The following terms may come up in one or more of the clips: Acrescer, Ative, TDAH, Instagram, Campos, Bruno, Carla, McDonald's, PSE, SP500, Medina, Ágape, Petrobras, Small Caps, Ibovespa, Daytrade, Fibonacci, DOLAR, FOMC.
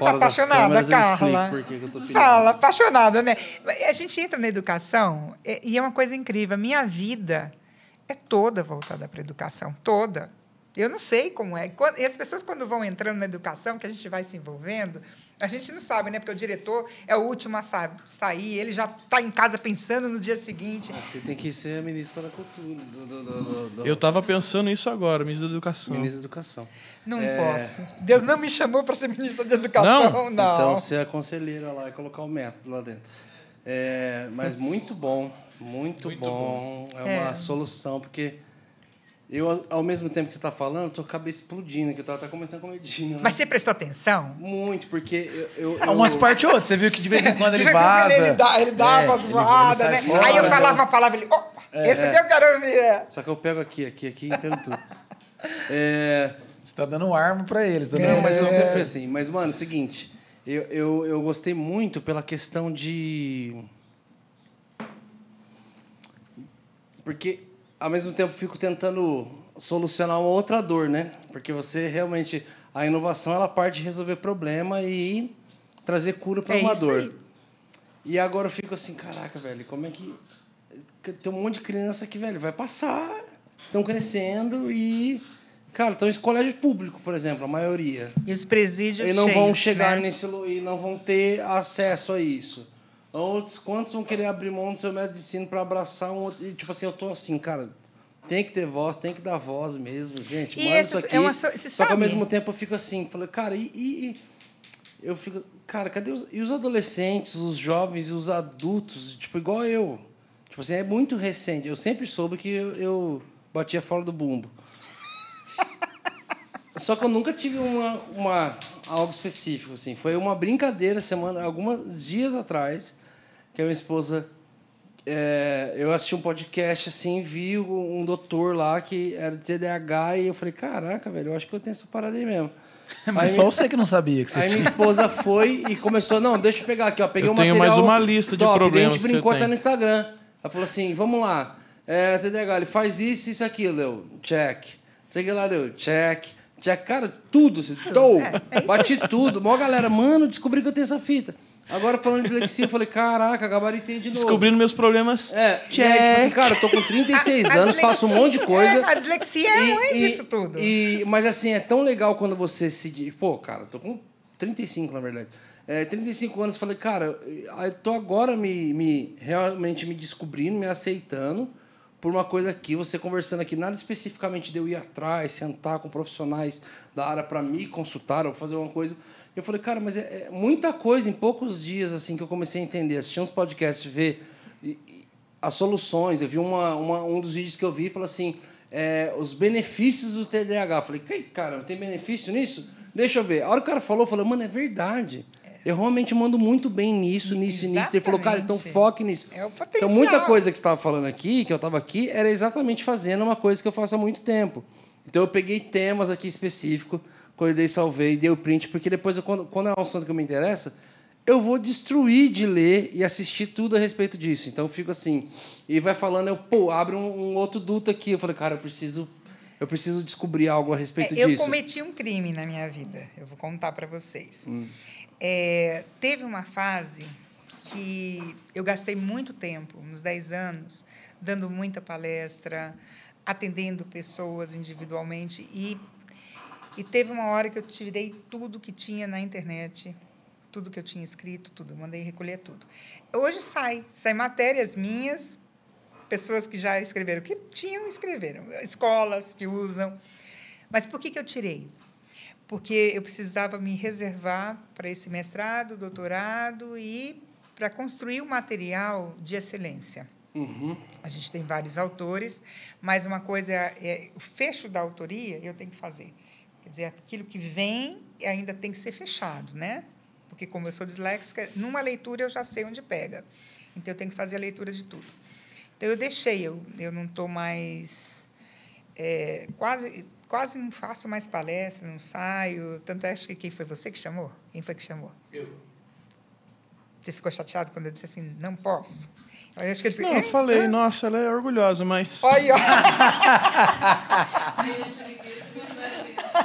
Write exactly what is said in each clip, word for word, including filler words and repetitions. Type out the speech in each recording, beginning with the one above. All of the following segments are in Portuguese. não tá apaixonada, Carla? Fala, apaixonada, né? A gente entra na educação e é uma coisa incrível. A minha vida é toda voltada para a educação, toda. Eu não sei como é. E as pessoas, quando vão entrando na educação, que a gente vai se envolvendo, a gente não sabe, né? Porque o diretor é o último a sa sair, ele já está em casa pensando no dia seguinte. Ah, você tem que ser a ministra da cultura. Do, do, do, do. Eu estava pensando isso agora, ministra da educação. Ministra da educação. Não é... posso. Deus não me chamou para ser ministra da educação, não. não. Então, ser a conselheira lá e colocar o método lá dentro. É, mas muito bom, muito, muito bom. bom. É uma é. solução, porque... Eu, ao mesmo tempo que você está falando, estou com a cabeça explodindo, que eu estava comentando com a Medina. Né? Mas você prestou atenção? Muito, porque eu... eu, eu... Umas partes ou outras, você viu que de vez em quando ele vaza. Ele dá, ele dá é, umas voadas, né? Fora, aí eu falava eu... uma palavra, ele... Opa, é, esse é. que eu quero ouvir. É. Só que eu pego aqui, aqui, aqui e entendo tudo. é... Você está dando arma para eles. Tá dando é, mas eu sempre fui assim. Mas, mano, é o seguinte, eu, eu, eu gostei muito pela questão de... Porque... Ao mesmo tempo, fico tentando solucionar uma outra dor, né? Porque você realmente... A inovação, ela parte de resolver problema e trazer cura para uma dor. É isso aí. E agora eu fico assim, caraca, velho, como é que... Tem um monte de criança que, velho, vai passar, estão crescendo e... Cara, estão em colégio público, por exemplo, a maioria. E os presídios e não cheios, vão chegar né? nesse... E não vão ter acesso a isso. Outros, quantos vão querer abrir mão do seu método de ensino para abraçar um outro? E, tipo assim, eu tô assim, cara, tem que ter voz, tem que dar voz mesmo, gente. E mano, isso aqui. É uma so... Só sabe? Que ao mesmo tempo eu fico assim, falei, cara, e, e, e. Eu fico, cara, cadê os. E os adolescentes, os jovens e os adultos, tipo, igual eu. Tipo assim, é muito recente. Eu sempre soube que eu, eu batia fora do bumbo. Só que eu nunca tive uma, uma, algo específico, assim. Foi uma brincadeira, semana, alguns dias atrás, que a minha esposa... É, eu assisti um podcast, assim, vi um doutor lá que era de T D A H, e eu falei, caraca, velho, eu acho que eu tenho essa parada aí mesmo. Mas aí, só você que não sabia que você aí tinha. Aí minha esposa foi e começou, não, deixa eu pegar aqui, ó, peguei eu um tenho material... tenho mais uma lista de top, problemas que a gente brincou até no Instagram. Ela falou assim, vamos lá, é, T D A H, ele faz isso, isso, aquilo, eu, check. Cheguei lá, eu, check. Tinha, cara, tudo, assim, tô, é, é bati tudo. Mó galera, mano, descobri que eu tenho essa fita. Agora, falando de dislexia, eu falei, caraca, gabaritei de novo. Descobrindo meus problemas. É, check. É, tipo assim, cara, eu tô com trinta e seis a, anos, a dislexia, faço um monte de coisa. É, a dislexia é ruim disso tudo. E, mas, assim, é tão legal quando você se... Pô, cara, eu tô com trinta e cinco, na verdade. É, trinta e cinco anos, falei, cara, eu tô agora me, me, realmente me descobrindo, me aceitando. Por uma coisa aqui, você conversando aqui, nada especificamente de eu ir atrás, sentar com profissionais da área para me consultar ou fazer alguma coisa. Eu falei, cara, mas é, é muita coisa em poucos dias assim que eu comecei a entender. Assistir uns podcasts, ver e, e, as soluções. Eu vi uma, uma, um dos vídeos que eu vi e falou assim, é, os benefícios do T D A H. Eu falei, cara, não tem benefício nisso? Deixa eu ver. A hora que o cara falou, eu falei, mano, é verdade. Eu realmente mando muito bem nisso, nisso exatamente. e nisso. Ele falou, cara, então foque nisso. É o então, muita coisa que você estava falando aqui, que eu estava aqui, era exatamente fazendo uma coisa que eu faço há muito tempo. Então, eu peguei temas aqui específicos, colhei, salvei, dei o print, porque depois, eu, quando, quando é um assunto que me interessa, eu vou destruir de ler e assistir tudo a respeito disso. Então, eu fico assim. E vai falando, eu, pô, abre um, um outro duto aqui. Eu falei, cara, eu preciso... Eu preciso descobrir algo a respeito é, eu disso. Eu cometi um crime na minha vida. Eu vou contar para vocês. Hum. É, teve uma fase que eu gastei muito tempo, uns dez anos, dando muita palestra, atendendo pessoas individualmente. E, e teve uma hora que eu tirei tudo que tinha na internet, tudo que eu tinha escrito, tudo. Mandei recolher tudo. Hoje sai. Sai matérias minhas... Pessoas que já escreveram, que tinham, escreveram. Escolas que usam. Mas por que, que eu tirei? Porque eu precisava me reservar para esse mestrado, doutorado e para construir um material de excelência. Uhum. A gente tem vários autores, mas uma coisa é o fecho da autoria eu tenho que fazer. Quer dizer, aquilo que vem ainda tem que ser fechado, né? Porque, como eu sou disléxica, numa leitura eu já sei onde pega. Então, eu tenho que fazer a leitura de tudo. Então, eu deixei, eu, eu não estou mais... É, quase, quase não faço mais palestra, não saio. Tanto é que quem foi você que chamou? Quem foi que chamou? Eu. Você ficou chateado quando eu disse assim, não posso? Eu acho que ele ficou, não, eu falei, ah, nossa, ela é orgulhosa, mas... Olha, olha.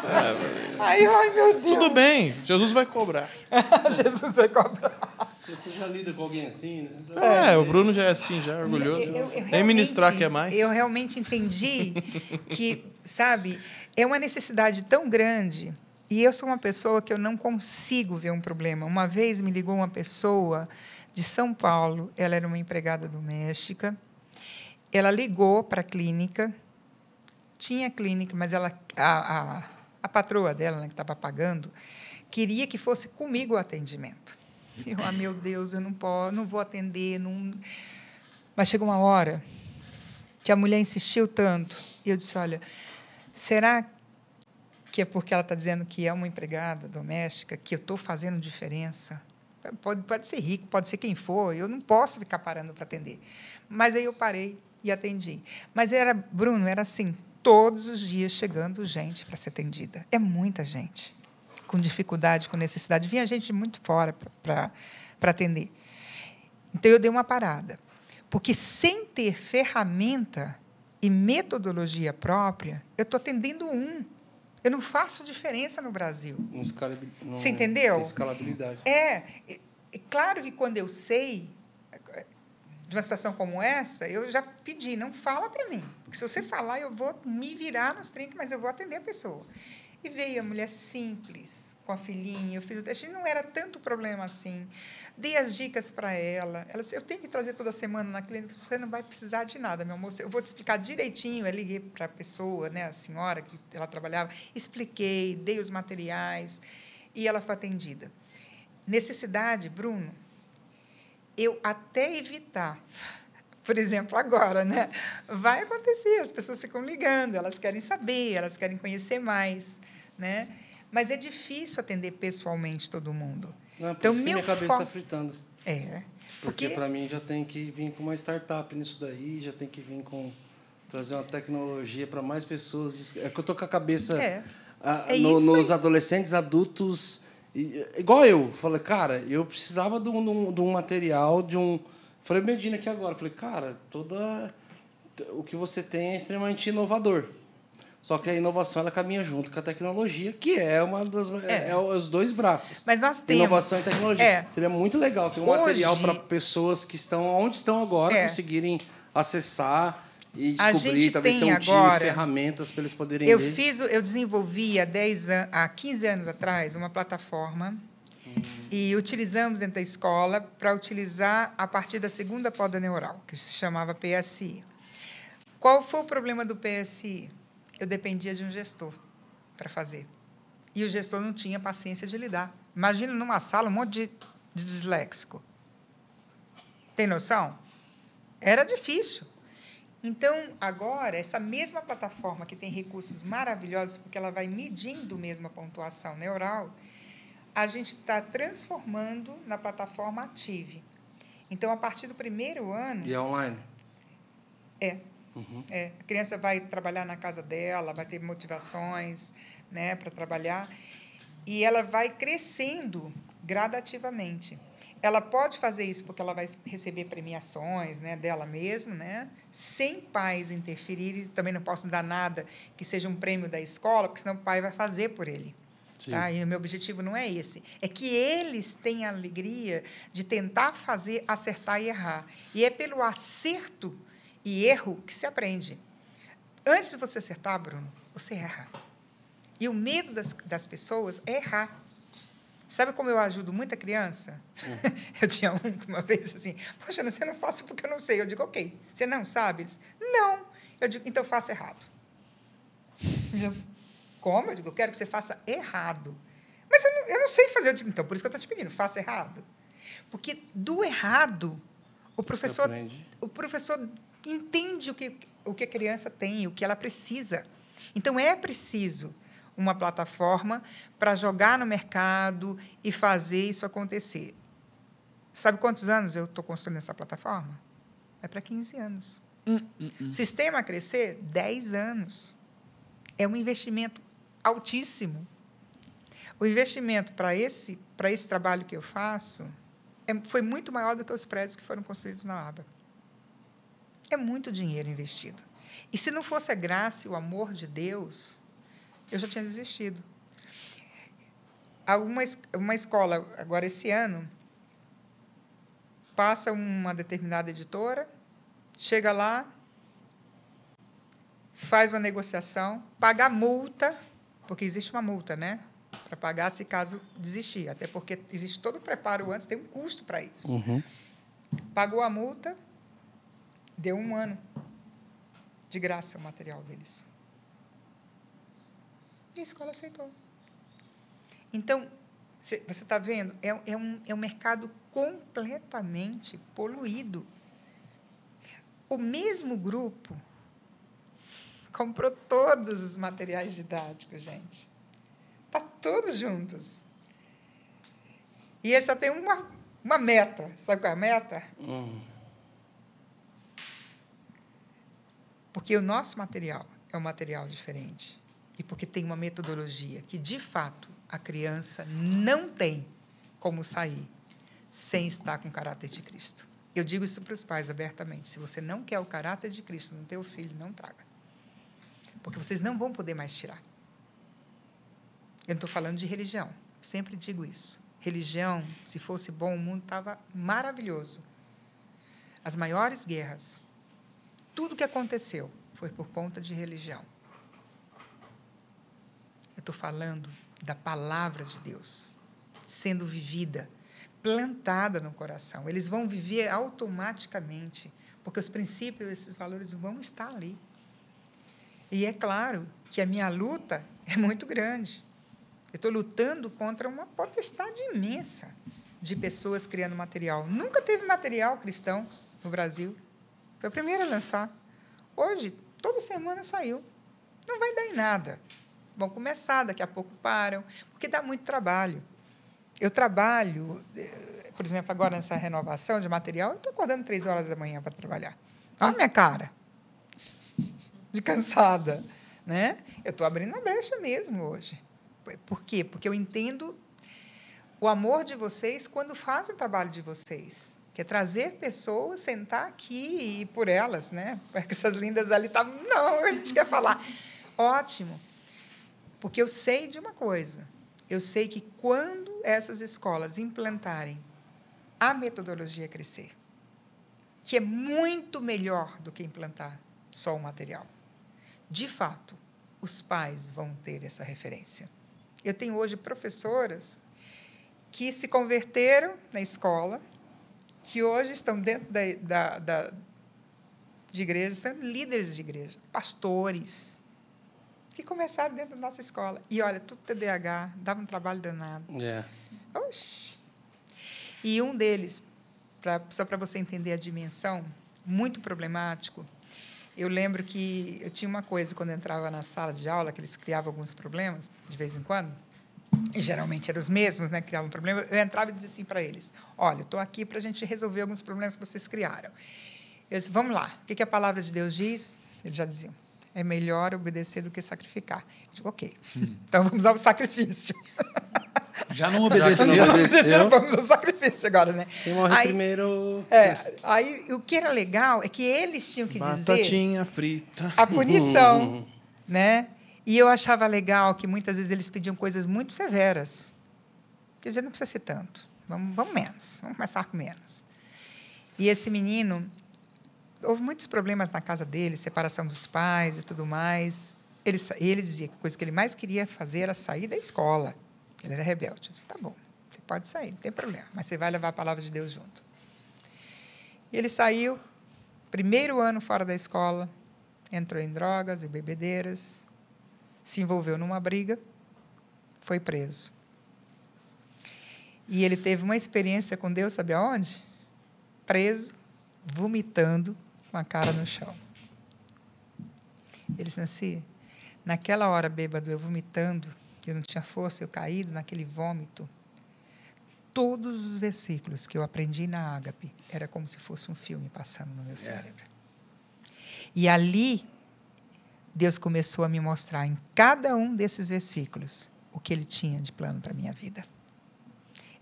É, ai, ai, meu Deus. Tudo bem, Jesus vai cobrar. Jesus vai cobrar. Você já lida com alguém assim, né? É, o Bruno já é assim, já é orgulhoso. Eu, eu, eu nem ministrar que é mais. Eu realmente entendi que, sabe, é uma necessidade tão grande. E eu sou uma pessoa que eu não consigo ver um problema. Uma vez me ligou uma pessoa de São Paulo, ela era uma empregada doméstica, ela ligou para a clínica, tinha clínica, mas ela, a, a, a patroa dela, né, que estava pagando, queria que fosse comigo o atendimento. Eu, ah, meu Deus, eu não posso, não vou atender. Não... Mas chegou uma hora que a mulher insistiu tanto, e eu disse, olha, será que que é porque ela está dizendo que é uma empregada doméstica, que eu estou fazendo diferença. Pode, pode ser rico, pode ser quem for, eu não posso ficar parando para atender. Mas aí eu parei e atendi. Mas era, Bruno, era assim, todos os dias chegando gente para ser atendida. É muita gente, com dificuldade, com necessidade. Vinha gente muito fora para para atender. Então, eu dei uma parada. Porque, sem ter ferramenta e metodologia própria, eu estou atendendo um. Eu não faço diferença no Brasil. Um não, você entendeu? Tem escalabilidade. É, é, é. Claro que, quando eu sei de uma situação como essa, eu já pedi, não fala para mim. Porque, se você falar, eu vou me virar nos trinques, mas eu vou atender a pessoa. E veio a mulher simples, com a filhinha. Eu fiz o teste, não era tanto problema assim. Dei as dicas para ela. Ela disse, eu tenho que trazer toda semana na clínica. Você não vai precisar de nada, meu moço. Eu vou te explicar direitinho. Eu liguei para a pessoa, né, a senhora que ela trabalhava, expliquei, dei os materiais, e ela foi atendida. Necessidade, Bruno, eu até evitar... Por exemplo, agora, né? Vai acontecer, as pessoas ficam ligando, elas querem saber, elas querem conhecer mais, né? Mas é difícil atender pessoalmente todo mundo. Não, é por então, isso meu que minha cabeça está fo... fritando. É. Porque, porque para mim, já tem que vir com uma startup nisso daí, já tem que vir com... trazer uma tecnologia para mais pessoas. É que eu estou com a cabeça é. A, é no, nos adolescentes, adultos... E, igual eu. Falei, cara, eu precisava de um, de um material, de um... Falei, Medina, aqui agora. Falei, cara, toda... o que você tem é extremamente inovador. Só que a inovação, ela caminha junto com a tecnologia, que é uma das é. É os dois braços. Mas nós temos... Inovação e tecnologia. É. Seria muito legal ter um hoje... material para pessoas que estão onde estão agora, é. conseguirem acessar e descobrir, talvez ter um agora... time, ferramentas para eles poderem eu ler. Fiz, eu desenvolvi há, dez an... há quinze anos atrás uma plataforma... E utilizamos dentro da escola para utilizar a partir da segunda poda neural, que se chamava P S E. Qual foi o problema do P S E? Eu dependia de um gestor para fazer. E o gestor não tinha paciência de lidar. Imagina numa sala um monte de disléxico. Tem noção? Era difícil. Então, agora, essa mesma plataforma que tem recursos maravilhosos, porque ela vai medindo mesmo a pontuação neural... a gente está transformando na plataforma Ative. Então, a partir do primeiro ano... E é online? É. Uhum. É. A criança vai trabalhar na casa dela, vai ter motivações, né, para trabalhar, e ela vai crescendo gradativamente. Ela pode fazer isso porque ela vai receber premiações, né, dela mesma, né, sem pais interferirem. Também não posso dar nada que seja um prêmio da escola, porque senão o pai vai fazer por ele. Tá? E o meu objetivo não é esse. É que eles têm a alegria de tentar fazer, acertar e errar. E é pelo acerto e erro que se aprende. Antes de você acertar, Bruno, você erra. E o medo das, das pessoas é errar. Sabe como eu ajudo muita criança? Uhum. Eu tinha um que uma vez assim, poxa, você não faço porque eu não sei. Eu digo, ok, você não sabe? Eles, não. Eu digo, então faça errado. Eu Como? Eu digo, eu quero que você faça errado. Mas eu não, eu não sei fazer. Eu digo, então, por isso que eu estou te pedindo, faça errado. Porque do errado, o professor, o professor entende o que, o que a criança tem, o que ela precisa. Então, é preciso uma plataforma para jogar no mercado e fazer isso acontecer. Sabe quantos anos eu estou construindo essa plataforma? É para quinze anos. Hum, hum, hum. Sistema Acrescer, dez anos. É um investimento altíssimo. O investimento para esse, para esse trabalho que eu faço é, foi muito maior do que os prédios que foram construídos na A B A. É muito dinheiro investido. E, se não fosse a graça e o amor de Deus, eu já tinha desistido. Alguma, uma escola, agora esse ano, passa uma determinada editora, chega lá, faz uma negociação, paga a multa, porque existe uma multa, né? Para pagar se caso desistir, até porque existe todo o preparo antes, tem um custo para isso. Uhum. Pagou a multa, deu um ano de graça o material deles. E a escola aceitou. Então, você está vendo, é, é, um, é um mercado completamente poluído. O mesmo grupo comprou todos os materiais didáticos, gente. Está todos juntos. E ele só tem uma, uma meta. Sabe qual é a meta? Hum. Porque o nosso material é um material diferente. E porque tem uma metodologia que, de fato, a criança não tem como sair sem estar com o caráter de Cristo. Eu digo isso para os pais abertamente. Se você não quer o caráter de Cristo no teu filho, não traga. Porque vocês não vão poder mais tirar. Eu não estou falando de religião. Sempre digo isso. Religião, se fosse bom, o mundo estava maravilhoso. As maiores guerras, tudo que aconteceu foi por conta de religião. Eu estou falando da palavra de Deus sendo vivida, plantada no coração. Eles vão viver automaticamente, porque os princípios, esses valores vão estar ali. E é claro que a minha luta é muito grande. Eu estou lutando contra uma potestade imensa de pessoas criando material. Nunca teve material cristão no Brasil. Foi a primeira a lançar. Hoje, toda semana saiu. Não vai dar em nada. Vão começar, daqui a pouco param, porque dá muito trabalho. Eu trabalho, por exemplo, agora nessa renovação de material, eu estou acordando três horas da manhã para trabalhar. Olha a minha cara de cansada, né? Eu estou abrindo uma brecha mesmo hoje. Por quê? Porque eu entendo o amor de vocês quando fazem o trabalho de vocês, que é trazer pessoas, sentar aqui e ir por elas, né? Porque essas lindas ali estavam... Não, a gente quer falar. Ótimo. Porque eu sei de uma coisa. Eu sei que, quando essas escolas implantarem a metodologia Acrescer, que é muito melhor do que implantar só o material, de fato, os pais vão ter essa referência. Eu tenho hoje professoras que se converteram na escola, que hoje estão dentro da, da, da, de igreja, são líderes de igreja, pastores, que começaram dentro da nossa escola. E, olha, tudo T D A H, dava um trabalho danado. É. Oxi. E um deles, pra, só para você entender a dimensão, muito problemático. Eu lembro que eu tinha uma coisa, quando eu entrava na sala de aula, que eles criavam alguns problemas, de vez em quando, e geralmente eram os mesmos, né, criavam problemas, eu entrava e dizia assim para eles: olha, eu estou aqui para a gente resolver alguns problemas que vocês criaram. Eu disse: vamos lá, o que a palavra de Deus diz? Eles já diziam: é melhor obedecer do que sacrificar. Eu digo: ok, hum. então vamos ao sacrifício. Já não obedeceu. Já não obedeceu, vamos ao sacrifício agora, né? Quem morre aí, primeiro... É, aí o que era legal é que eles tinham que dizer... Batatinha frita. A punição, hum. né? E eu achava legal que, muitas vezes, eles pediam coisas muito severas. Quer dizer, não precisa ser tanto. Vamos, vamos menos, vamos começar com menos. E esse menino... Houve muitos problemas na casa dele, separação dos pais e tudo mais. Ele, ele dizia que a coisa que ele mais queria fazer era sair da escola. Ele era rebelde. Eu disse: tá bom, você pode sair, não tem problema, mas você vai levar a palavra de Deus junto. E ele saiu, primeiro ano fora da escola, entrou em drogas e bebedeiras, se envolveu numa briga, foi preso. E ele teve uma experiência com Deus, sabe aonde? Preso, vomitando, com a cara no chão. Ele disse assim: naquela hora, bêbado, eu vomitando, eu não tinha força, eu caído naquele vômito. Todos os versículos que eu aprendi na Ágape era como se fosse um filme passando no meu cérebro. E ali, Deus começou a me mostrar em cada um desses versículos o que Ele tinha de plano para a minha vida.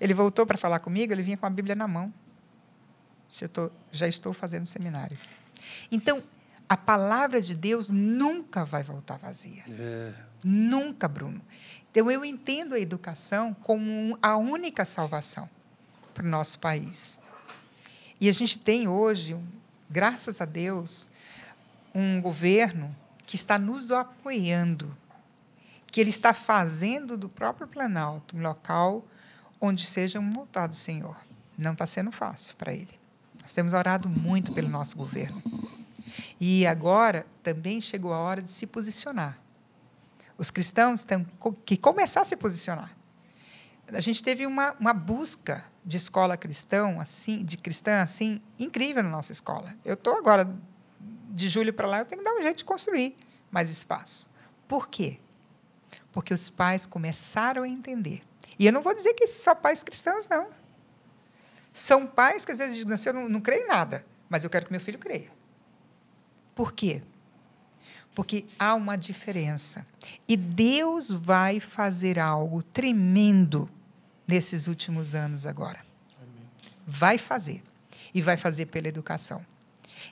Ele voltou para falar comigo, ele vinha com a Bíblia na mão. Já estou, já estou fazendo um seminário. Então, a palavra de Deus nunca vai voltar vazia. É. Nunca, Bruno. Então, eu entendo a educação como a única salvação para o nosso país. E a gente tem hoje, graças a Deus, um governo que está nos apoiando, que ele está fazendo do próprio Planalto um local onde seja montado o Senhor. Não está sendo fácil para ele. Nós temos orado muito pelo nosso governo. E agora também chegou a hora de se posicionar. Os cristãos têm que começar a se posicionar. A gente teve uma, uma busca de escola cristão, assim, de cristã assim, incrível na nossa escola. Eu estou agora, de julho para lá, eu tenho que dar um jeito de construir mais espaço. Por quê? Porque os pais começaram a entender. E eu não vou dizer que são pais cristãos, não. São pais que, às vezes, dizem assim, eu não, não creio em nada, mas eu quero que meu filho creia. Por quê? Porque há uma diferença. E Deus vai fazer algo tremendo nesses últimos anos agora. Amém. Vai fazer. E vai fazer pela educação.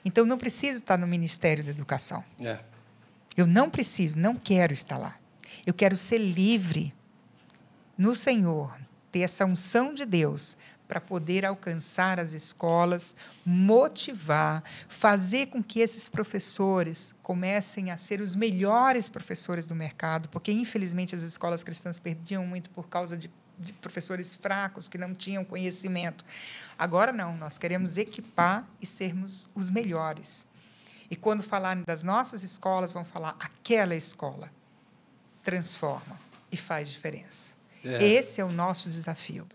Então, não preciso estar no Ministério da Educação. É. Eu não preciso, não quero estar lá. Eu quero ser livre no Senhor, ter essa unção de Deus para poder alcançar as escolas, motivar, fazer com que esses professores comecem a ser os melhores professores do mercado, porque, infelizmente, as escolas cristãs perdiam muito por causa de, de professores fracos, que não tinham conhecimento. Agora, não, nós queremos equipar e sermos os melhores. E, quando falarem das nossas escolas, vão falar aquela escola transforma e faz diferença. É. Esse é o nosso desafio.